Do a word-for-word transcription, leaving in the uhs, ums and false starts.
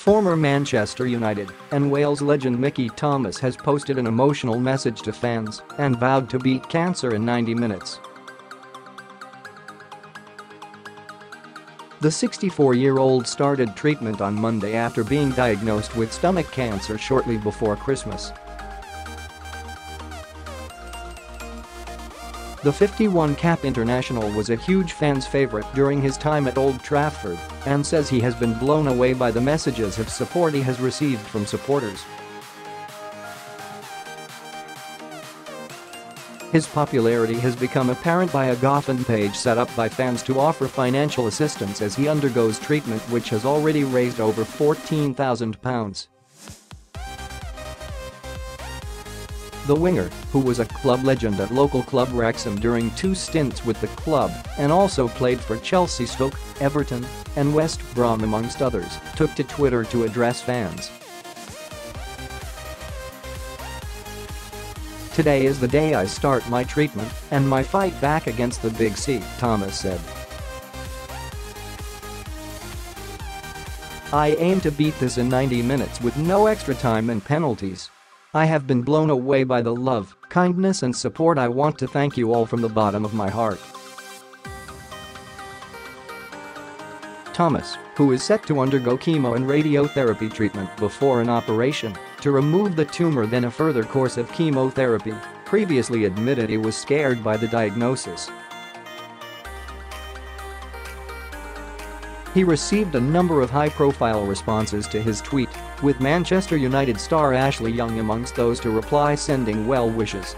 Former Manchester United and Wales legend Mickey Thomas has posted an emotional message to fans and vowed to beat cancer in ninety minutes. The sixty-four-year-old started treatment on Monday after being diagnosed with stomach cancer shortly before Christmas. The fifty-one-cap international was a huge fans' favourite during his time at Old Trafford and says he has been blown away by the messages of support he has received from supporters. His popularity has become apparent by a GoFundMe page set up by fans to offer financial assistance as he undergoes treatment, which has already raised over fourteen thousand pounds. The winger, who was a club legend at local club Wrexham during two stints with the club and also played for Chelsea, Stoke, Everton and West Brom amongst others, took to Twitter to address fans. "Today is the day I start my treatment and my fight back against the Big C," Thomas said. "I aim to beat this in ninety minutes with no extra time and penalties. I have been blown away by the love, kindness and support. I want to thank you all from the bottom of my heart." Thomas, who is set to undergo chemo and radiotherapy treatment before an operation to remove the tumour then a further course of chemotherapy, previously admitted he was scared by the diagnosis. He received a number of high-profile responses to his tweet, with Manchester United star Ashley Young amongst those to reply, sending well wishes.